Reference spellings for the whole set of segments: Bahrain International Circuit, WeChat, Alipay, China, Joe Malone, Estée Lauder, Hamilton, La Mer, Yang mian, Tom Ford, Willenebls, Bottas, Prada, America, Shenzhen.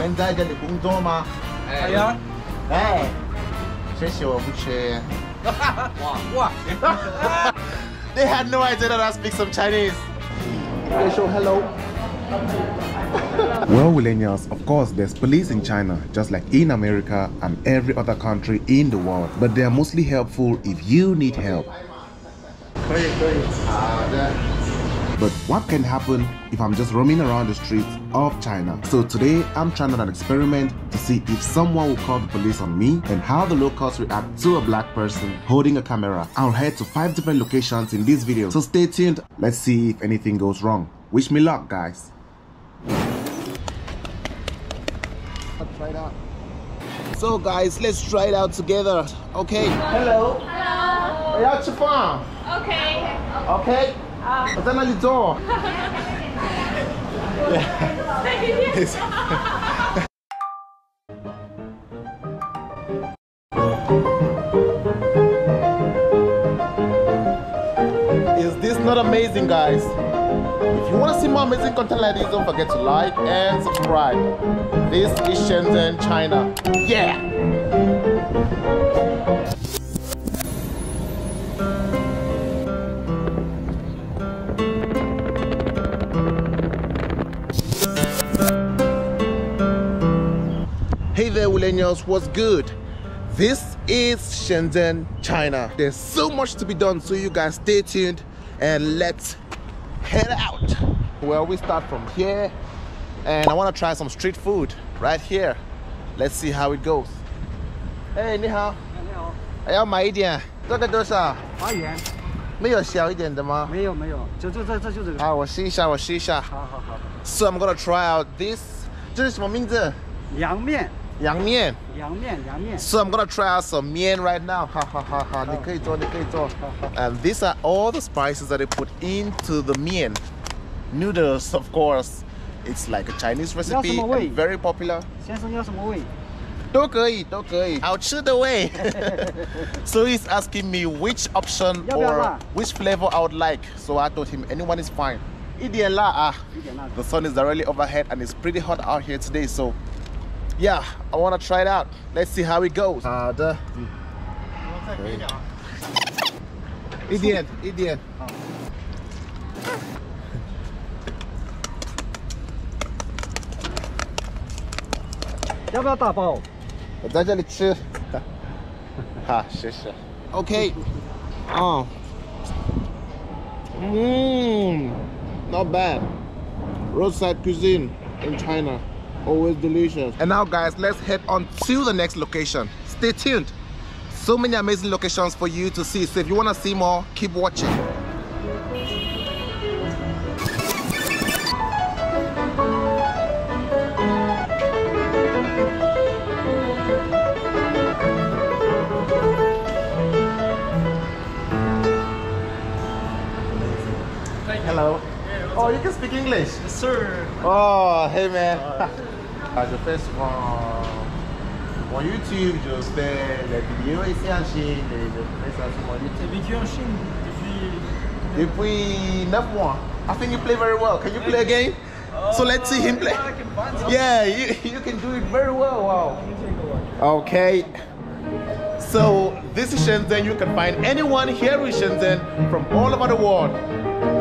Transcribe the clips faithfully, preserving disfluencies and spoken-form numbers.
Ben dajte li kun doma. Ja. Ej. Cześć, obucie. Wow. They had no idea that I speak some Chinese. They show hello. Well, millennials, of course, there's police in China, just like in America and every other country in the world. But they are mostly helpful if you need help. But what can happen if I'm just roaming around the streets of China? So today, I'm trying out an experiment to see if someone will call the police on me and how the locals react to a black person holding a camera. I'll head to five different locations in this video, so stay tuned. Let's see if anything goes wrong. Wish me luck, guys. Let's try it out. So guys, let's try it out together, okay? Hello. Hello. Where you from? Okay. Okay. What's on the door? Is this not amazing, guys? If you want to see more amazing content like this, don't forget to like and subscribe. This is Shenzhen, China. Yeah! Hey there, millennials, what's good? This is Shenzhen, China. There's so much to be done, so you guys stay tuned and let's head out. Well, we start from here and I want to try some street food right here. Let's see how it goes. Hey, ni hao. Ni hao. I want to buy this. This is how much? eight yuan. Is there any smaller one? No, no. This is this. This is. Ah, I'll try it. I'll try it. Okay, okay. So I'm gonna try out this. This is what's the name? Yang mian. Yang mian. Yang mian, yang mian. So I'm gonna try out some mian right now. Ha ha ha ha. You can do, you can do. And these are all the spices that they put into the mian. Noodles, of course. It's like a Chinese recipe and very popular. 先生要什么味? 都可以, 都可以. I'll choose the way. So he's asking me which option or which flavor I would like. So I told him anyone is fine. The sun is directly overhead and it's pretty hot out here today, so yeah, I want to try it out. Let's see how it goes. Uh, the... Idiot, idiot. Okay. Oh. Mmm. Not bad. Roadside cuisine in China. Always delicious. And now guys, let's head on to the next location. Stay tuned. So many amazing locations for you to see. So if you want to see more, keep watching. Hello. Oh, you can speak English? Yes, sir. Oh, hey man. As your first one on YouTube, je fais les vidéos ici en Chine et je fais ça sur mon YouTube. J'ai vécu en Chine depuis... Depuis neuf mois. I think you play very well. Can you play again? Uh, so let's see him play. Yeah, I can find something. Yeah, you, you can do it very well. Wow. Okay. So this is Shenzhen. You can find anyone here in Shenzhen from all over the world.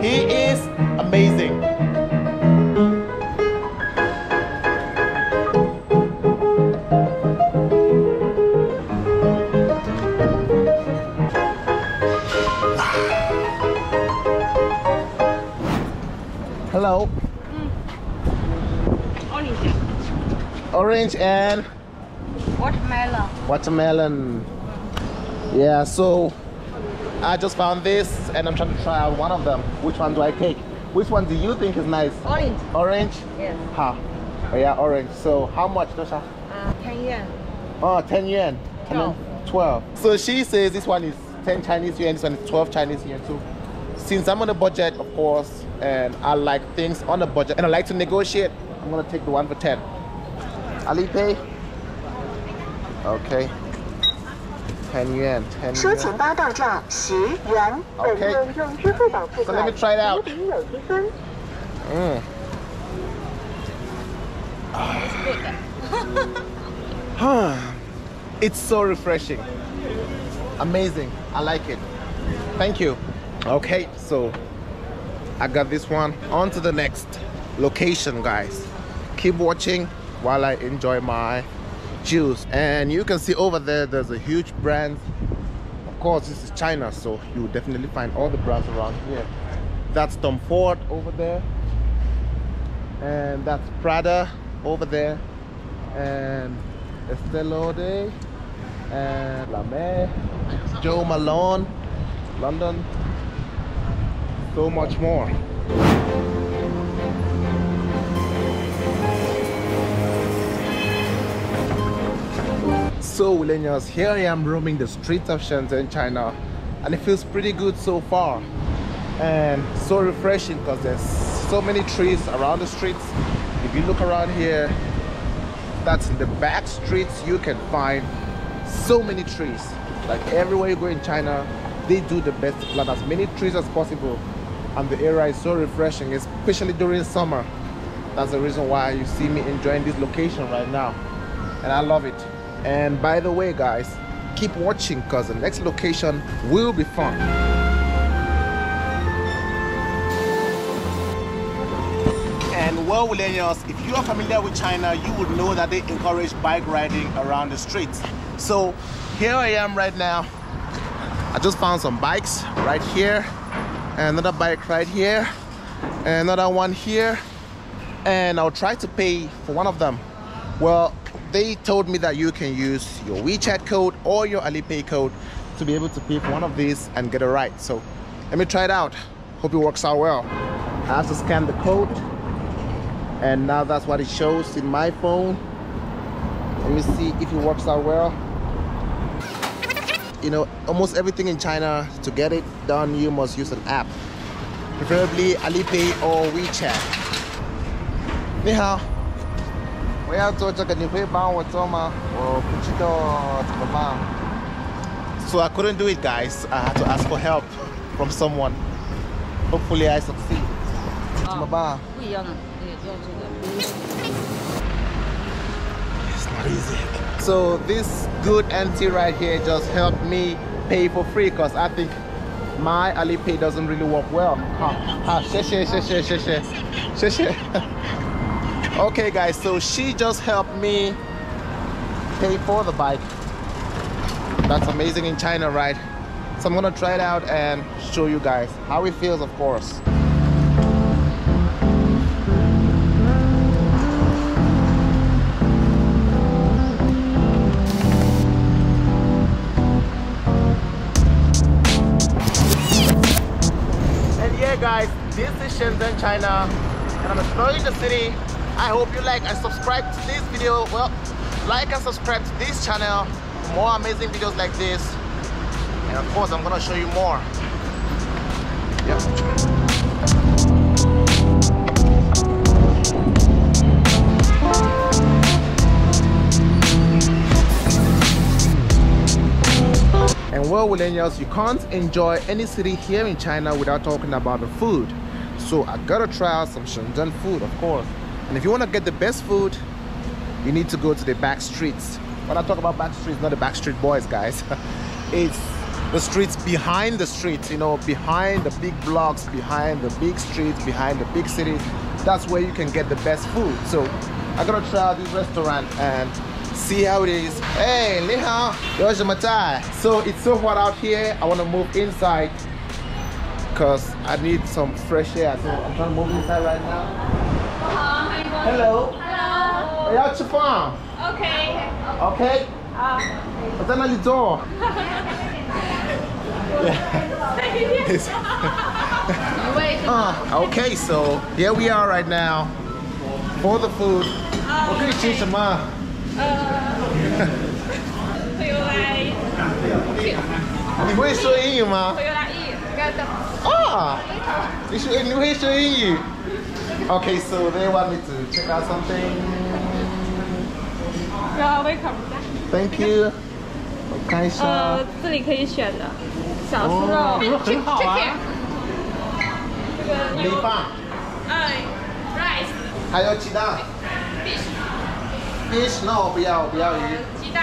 He is amazing. Hello. Mm. Orange. Orange and watermelon. Watermelon. Yeah, so I just found this and I'm trying to try out one of them. Which one do I take? Which one do you think is nice? Orange. Orange? Yes. Ha. Oh, yeah, orange. So how much, Dosha? Uh, ten yuan. Oh, ten yuan. twelve. twelve. So she says this one is ten Chinese yuan, this one is twelve Chinese yuan too. Since I'm on a budget, of course, and I like things on a budget and I like to negotiate, I'm going to take the one for ten. Alipay? Okay. ten yuan, ten yuan. Okay, so let me try it out. Mm. It's so refreshing. Amazing. I like it. Thank you. Okay, so I got this one. On to the next location, guys. Keep watching while I enjoy my juice. And you can see over there, there's a huge brand. Of course, this is China, so you definitely find all the brands around here. That's Tom Ford over there. And that's Prada over there. And Estée Lauder. And La Mer. Joe Malone. London. So much more. So millennials, here I am roaming the streets of Shenzhen, China, and it feels pretty good so far, and so refreshing because there's so many trees around the streets. If you look around here, that's in the back streets, you can find so many trees. Like everywhere you go in China, they do the best to plant as many trees as possible, and the area is so refreshing, especially during summer. That's the reason why you see me enjoying this location right now, and I love it. And by the way, guys, keep watching because the next location will be fun. And well, millennials, if you are familiar with China, you would know that they encourage bike riding around the streets. So here I am right now. I just found some bikes right here, another bike right here, another one here, and I'll try to pay for one of them. Well, they told me that you can use your WeChat code or your Alipay code to be able to pay for one of these and get a ride. So let me try it out. Hope it works out well. I have to scan the code, and now that's what it shows in my phone. Let me see if it works out well. You know, almost everything in China, to get it done, you must use an app, preferably Alipay or WeChat. 你好。 我要做这个，你会帮我做吗？我不知道怎么办。So I couldn't do it, guys. I had to ask for help from someone. Hopefully, I succeed. 怎么办？不一样的，也做这个。It's not easy. So this good auntie right here just helped me pay for free because I think my Alipay doesn't really work well. Ha, ha, 谢谢，谢谢，谢谢，谢谢。 Okay guys, so she just helped me pay for the bike. That's amazing in China, right? So I'm gonna try it out and show you guys how it feels, of course. And yeah guys, this is Shenzhen, China, and I'm exploring the city. I hope you like and subscribe to this video. Well, like and subscribe to this channel for more amazing videos like this. And of course, I'm gonna show you more. Yep. And well, millennials, you can't enjoy any city here in China without talking about the food. So I gotta try out some Shenzhen food, of course. And if you want to get the best food, you need to go to the back streets. When I talk about back streets, not the back street boys, guys. It's the streets behind the streets, you know, behind the big blocks, behind the big streets, behind the big cities. That's where you can get the best food. So I'm going to try out this restaurant and see how it is. Hey, ni hao. So it's so hot out here. I want to move inside because I need some fresh air. So I'm trying to move inside right now. Hello. Hello. Where are you from? Okay. Okay. What's that on your door? uh, okay, so here we are right now for the food. What can you choose, ma? Uh. Okay, so they want me to check out something. Yeah, welcome. Thank you. Okay, so. Uh, here you can choose. Small fish. Chicken. Rice. Rice. And eggs. Fish. Fish no， 不要不要鱼。鸡蛋、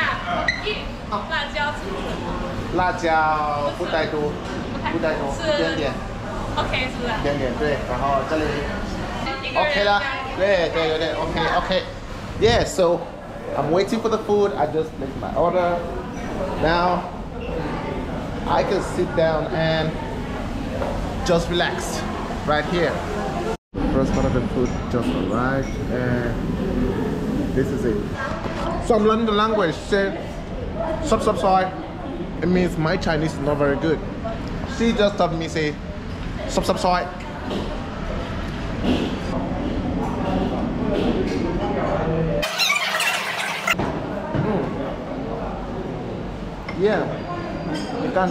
玉、辣椒、醋。辣椒不太多，不太多，一点点。OK 是不是？一点点对，然后这里 OK 啦，对对对对 OK OK。Yeah, so I'm waiting for the food. I just placed my order. Now I can sit down and just relax right here. First part of the food just arrived, and this is it. So I'm learning the language. Say, sup sup soy. It means my Chinese is not very good. She just taught me say, sup sup soy. Mm. Yeah. You can.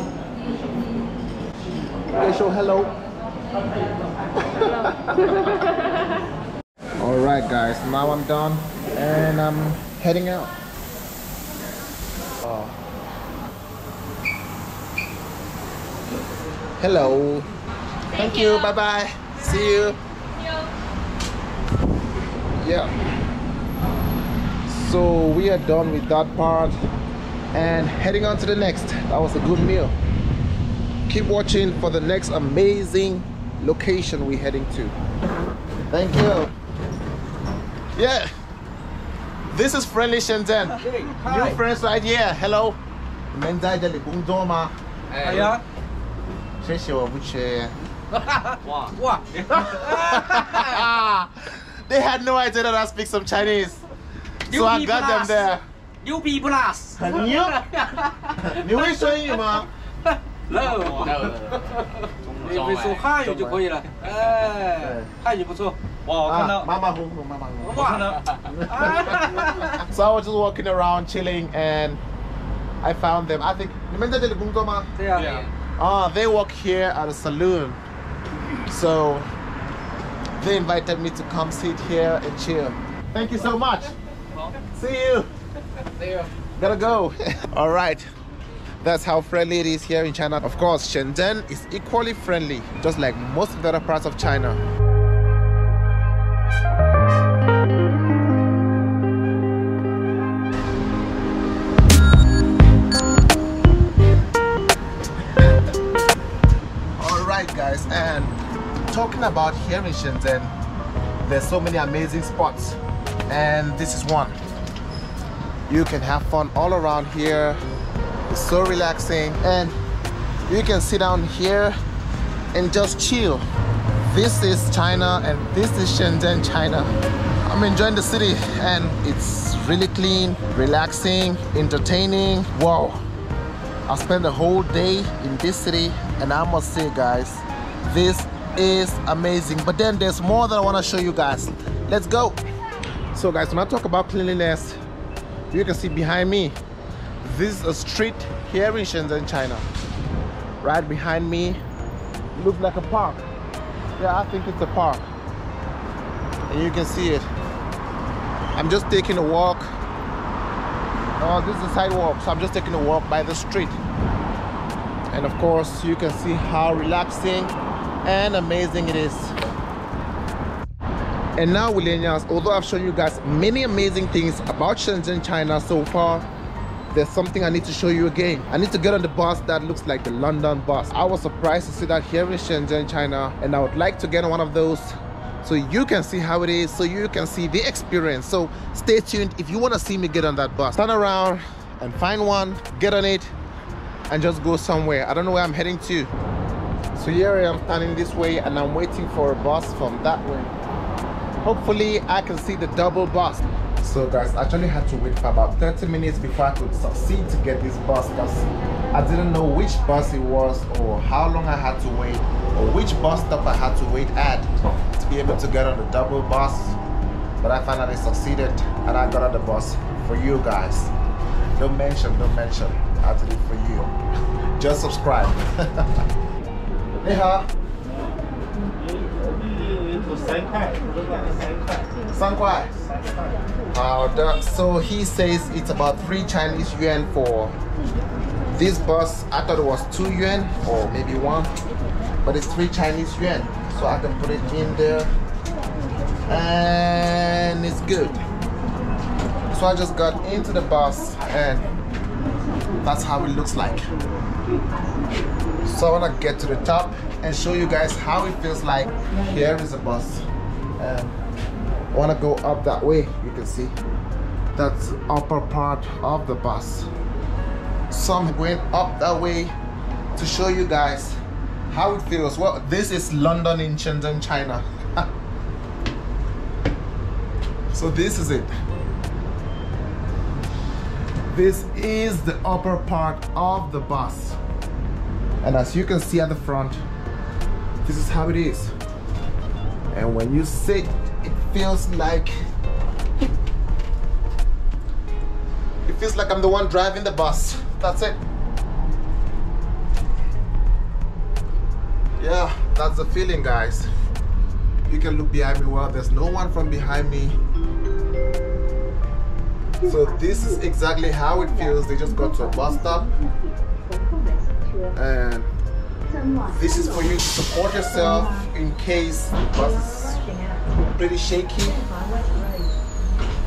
Okay, show hello. Alright guys, now I'm done and I'm heading out. Oh. Hello. Thank, Thank you. you, bye bye. See you. Yeah. So we are done with that part. And heading on to the next. That was a good meal. Keep watching for the next amazing location we're heading to. Thank you. Yeah, this is friendly Shenzhen. Hi. New friends right here. Hello. They had no idea that I speak some Chinese, so I got them there. U B plus. New? You will say you ma? No. You will say hi, you can. Hi, you can. Wow, so I was just walking around chilling and I found them. I think yeah. Oh, they work here at a saloon. So they invited me to come sit here and chill. Thank you so much. See you. There. Gotta go. All right, that's how friendly it is here in China. Of course, Shenzhen is equally friendly, just like most of the other parts of China. All right, guys, and talking about here in Shenzhen, there's so many amazing spots, and this is one. You can have fun all around here. It's so relaxing and you can sit down here and just chill. This is China and this is Shenzhen, China. I'm enjoying the city and it's really clean, relaxing, entertaining. Wow, I spent the whole day in this city and I must say guys, this is amazing. But then there's more that I want to show you guys. Let's go. So guys, when I talk about cleanliness, you can see behind me, this is a street here in Shenzhen, China. Right behind me, looks like a park. Yeah, I think it's a park. And you can see it. I'm just taking a walk. Oh, this is a sidewalk, so I'm just taking a walk by the street. And of course, you can see how relaxing and amazing it is. And now, Willianians, although I've shown you guys many amazing things about Shenzhen, China so far, there's something I need to show you again. I need to get on the bus that looks like the London bus. I was surprised to see that here in Shenzhen, China, and I would like to get on one of those so you can see how it is, so you can see the experience. So stay tuned if you want to see me get on that bus. Turn around and find one, get on it, and just go somewhere. I don't know where I'm heading to. So here I am standing this way, and I'm waiting for a bus from that way. Hopefully I can see the double bus. So guys, I actually had to wait for about thirty minutes before I could succeed to get this bus because I didn't know which bus it was or how long I had to wait or which bus stop I had to wait at to be able to get on the double bus. But I finally succeeded and I got on the bus for you guys. Don't mention, don't mention. I did it for you. Just subscribe. Neha. So he says it's about three Chinese yuan for this bus. I thought it was two yuan or maybe one, but it's three Chinese yuan. So I can put it in there and it's good. So I just got into the bus and that's how it looks like. So I want to get to the top and show you guys how it feels like. Here is a bus. And I want to go up that way, you can see. That's upper part of the bus. So I'm going up that way to show you guys how it feels. Well, this is London in Shenzhen, China. So this is it. This is the upper part of the bus. And as you can see at the front, this is how it is. And when you sit, it feels like, it feels like I'm the one driving the bus. That's it. Yeah, that's the feeling, guys. You can look behind me. Well, there's no one from behind me. So this is exactly how it feels. They just got to a bus stop. And this is for you to support yourself in case the bus is pretty shaky.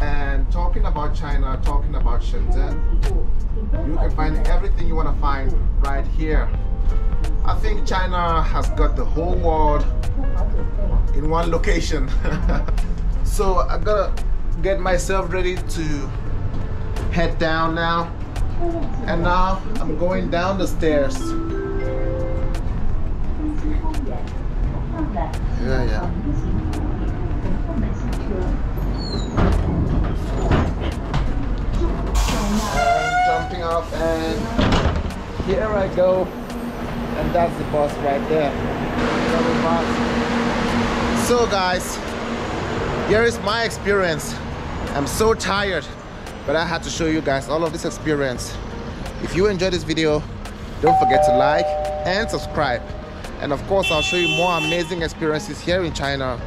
And talking about China, talking about Shenzhen, you can find everything you want to find right here. I think China has got the whole world in one location. So I gotta get myself ready to head down now. And now I'm going down the stairs. Yeah, yeah. Jumping up, and here I go. And that's the bus right there. So guys, here is my experience. I'm so tired, but I had to show you guys all of this experience. If you enjoyed this video, don't forget to like and subscribe. And of course, I'll show you more amazing experiences here in China,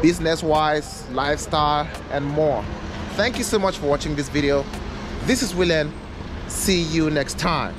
business-wise, lifestyle, and more. Thank you so much for watching this video. This is Willen. See you next time.